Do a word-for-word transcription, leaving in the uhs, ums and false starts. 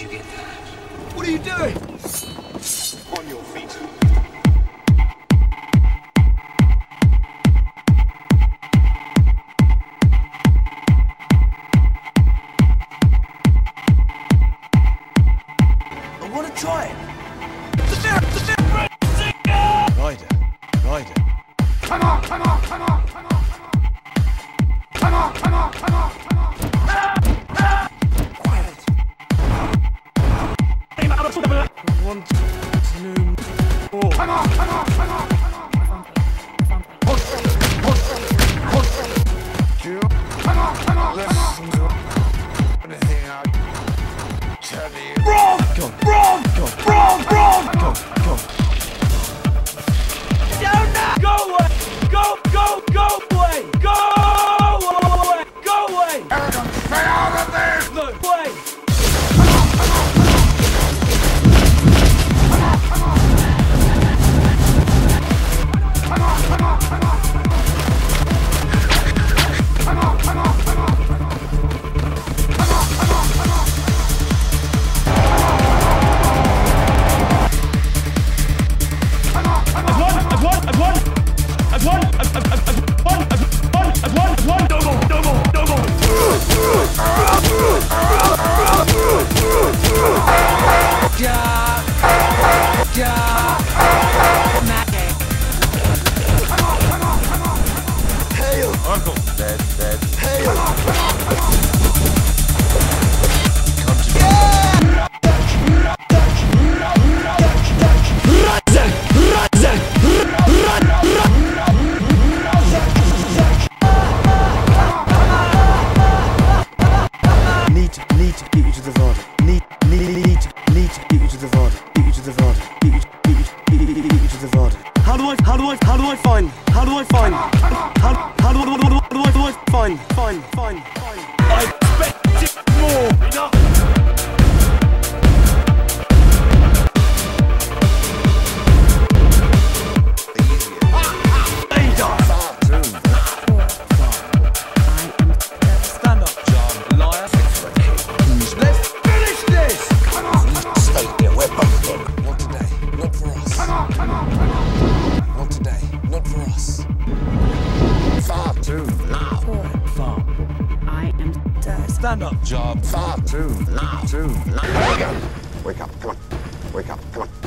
you get that? What are you doing? On your feet. Stand up, job. Far too loud. Too loud. Wake up. Wake up. Come on. Wake up. Come on.